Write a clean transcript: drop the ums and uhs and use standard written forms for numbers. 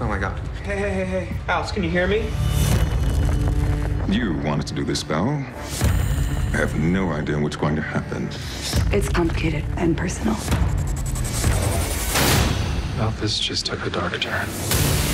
Oh, my God. Hey. Alice, can you hear me? You wanted to do this, Belle. I have no idea what's going to happen. It's complicated and personal. Well, this just took a dark turn.